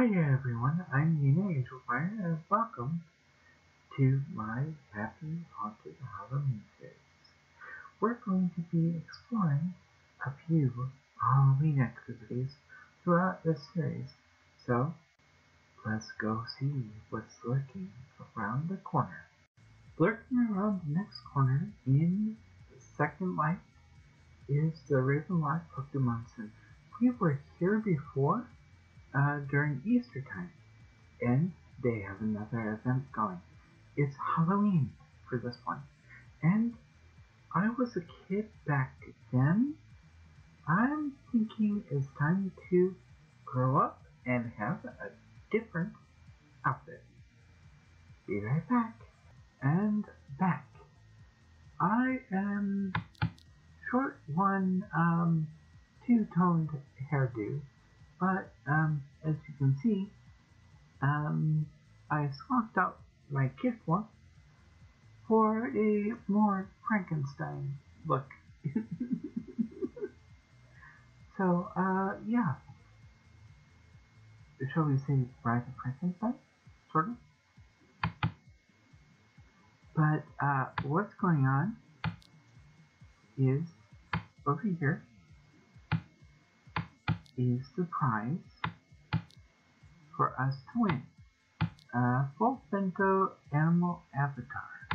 Hi there everyone, I'm Nina Angel Fire and welcome to my Happy Haunted Halloween series. We're going to be exploring a few Halloween activities throughout this series, so let's go see what's lurking around the corner. Lurking around the next corner in the second light is the Ravenlock Pokemon Center. We were here before during Easter time, and they have another event going. It's Halloween for this one, and I was a kid back then. I'm thinking it's time to grow up and have a different outfit. Be right back. And back. I am short one two-toned hairdo. But, as you can see, I swapped out my Kifwa for a more Frankenstein look. So, yeah. Shall we say Rise of Frankenstein? Sort of. But, what's going on is over here. Is the prize for us to win a full bento animal avatar.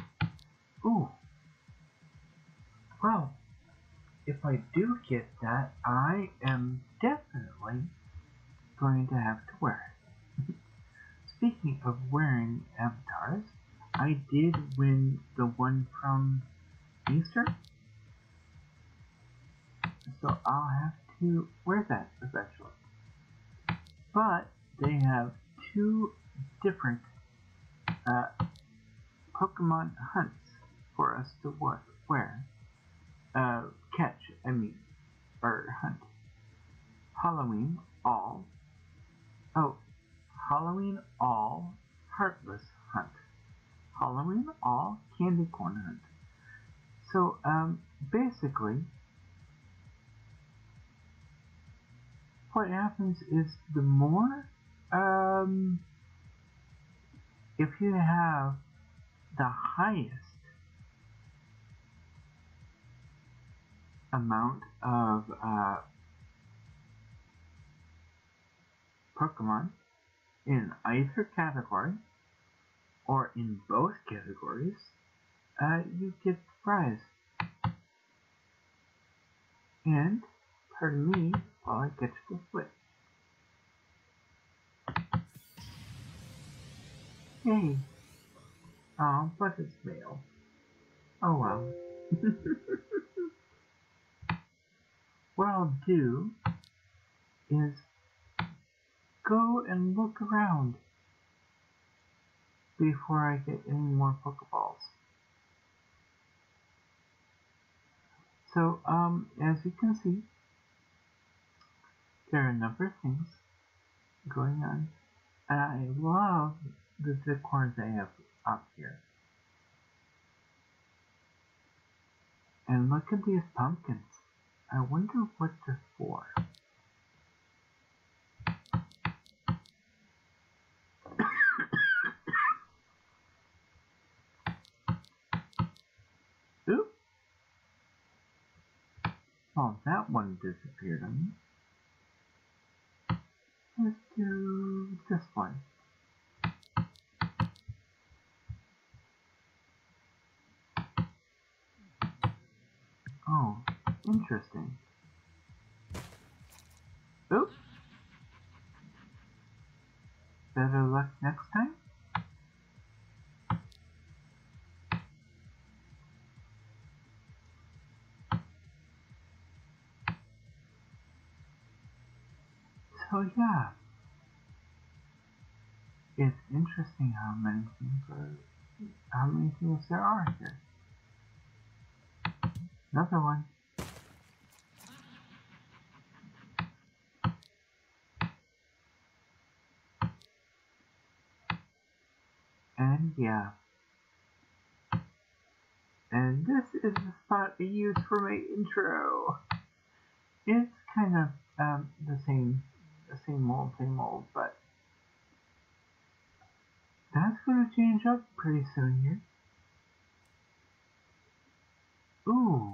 Ooh. Well, if I do get that, I am definitely going to have to wear it. Speaking of wearing avatars, I did win the one from Easter, so I'll have to wear that eventually. But they have two different Pokemon hunts for us to wear. Hunt. Halloween All. Oh, Halloween All Heartless Hunt. Halloween All Candy Corn Hunt. So, basically, what happens is the more, if you have the highest amount of Pokemon in either category or in both categories, you get the prize. And pardon me while I get to the flip. Hey. Oh, but it's male. Oh well. What I'll do is go and look around before I get any more Pokeballs. So, as you can see, there are a number of things going on, and I love the decor they have up here. And look at these pumpkins. I wonder what they're for. Oops. Oh, that one disappeared on me. Let's do this one. Oh, interesting. Oops. Better luck next time. So yeah, it's interesting how many things there are here. Another one. And yeah. And this is the spot I used for my intro. It's kind of the same old, but that's gonna change up pretty soon here. Ooh.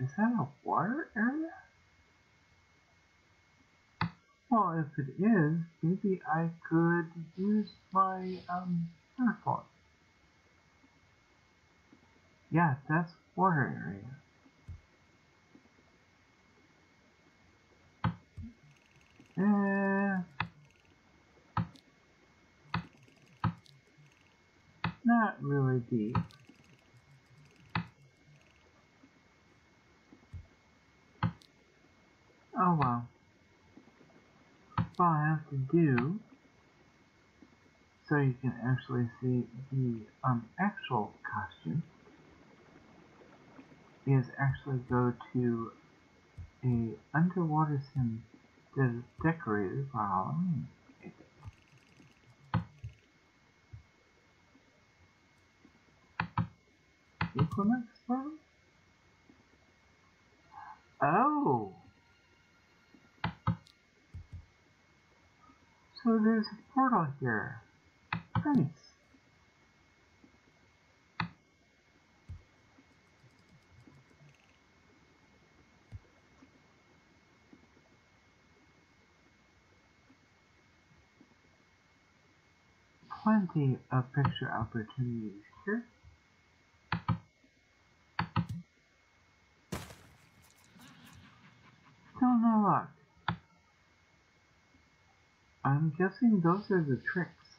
Is that a water area? Well, if it is, maybe I could use my, surfboard. Yeah, that's water area. Not really deep. Oh well. All I have to do, so you can actually see the actual costume, is actually go to a underwater sim that is decorated for Halloween. Equinox Farm? Oh! So there's a portal here. Nice. Plenty of picture opportunities here. Still no luck. I'm guessing those are the tricks.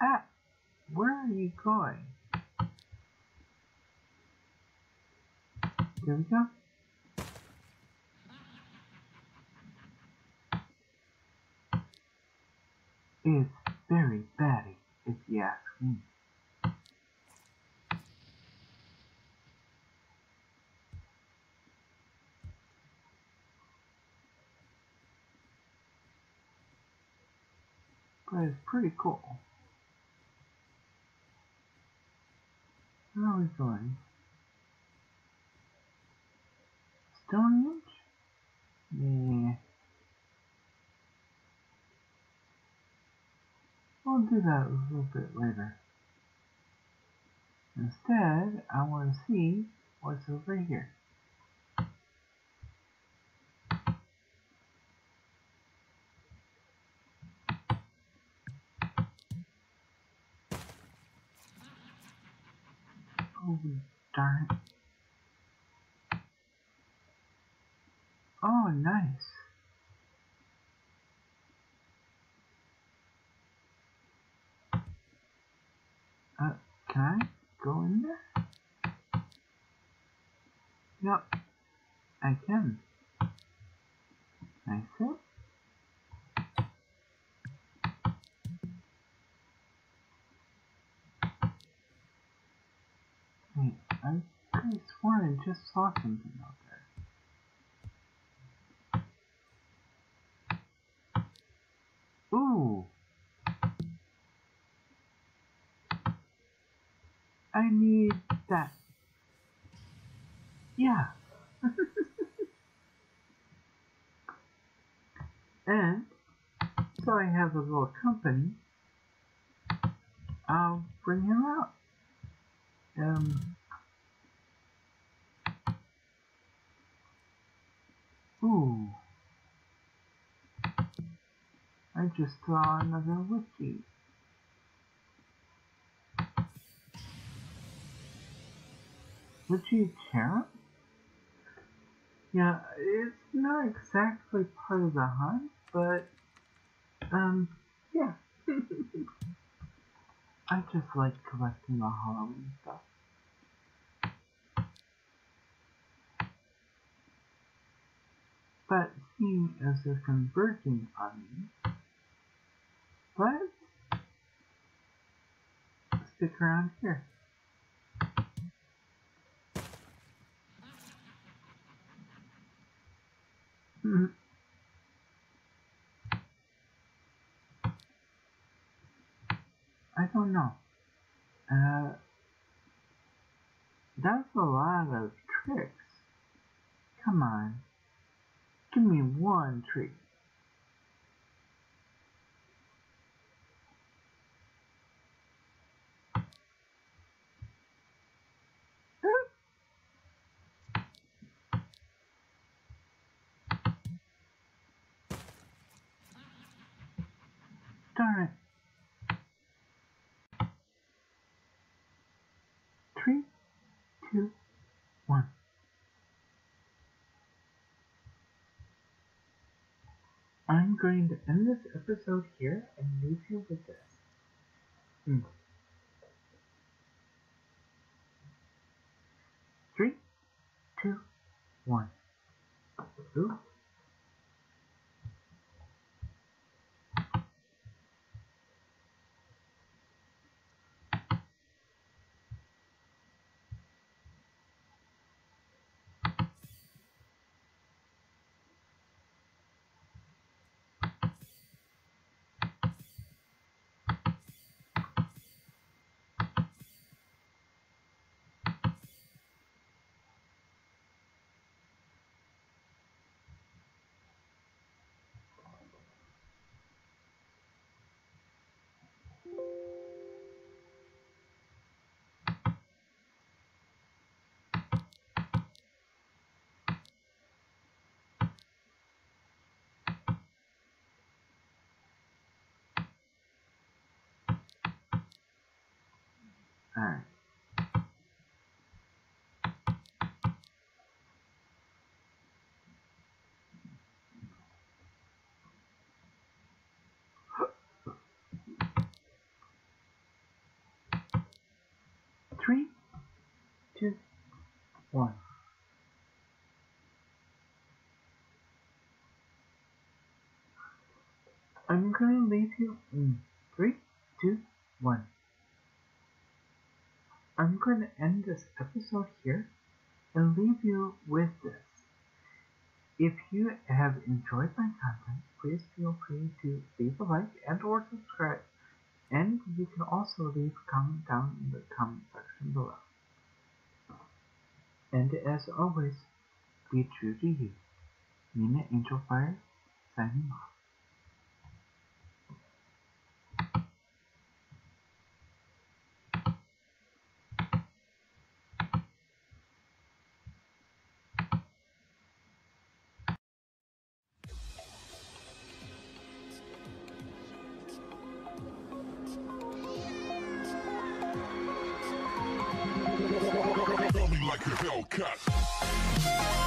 Ah! Where are you going? There we go. It's very batty, if you ask me. But it's pretty cool. Where are we going? Stonehenge? Yeah. We'll do that a little bit later. Instead, I want to see what's over here. Darn it. Oh, nice. Can I go in there? Yep, I can. Nice. Wait, I could have sworn I just saw something out there. Ooh! I need that. Yeah! And, so I have a little company, I'll bring him out. Ooh. I just saw another witchy. Witchy Terra? Yeah, it's not exactly part of the hunt, but, yeah. I just like collecting the Halloween stuff. But seeing as they're converging on me, let's stick around here. I don't know. That's a lot of tricks. Come on. Give me one trick. Darn it. 3, 2, 1. I'm going to end this episode here and leave you with this. Mm. 3, 2, 1. Ooh. Alright. Three, two, one. I'm gonna leave you in 3, 2, 1. I'm going to end this episode here and leave you with this. If you have enjoyed my content, please feel free to leave a like and or subscribe, and you can also leave a comment down in the comment section below. And as always, be true to you. Nina Angel Fire, signing off. Like a Hellcat.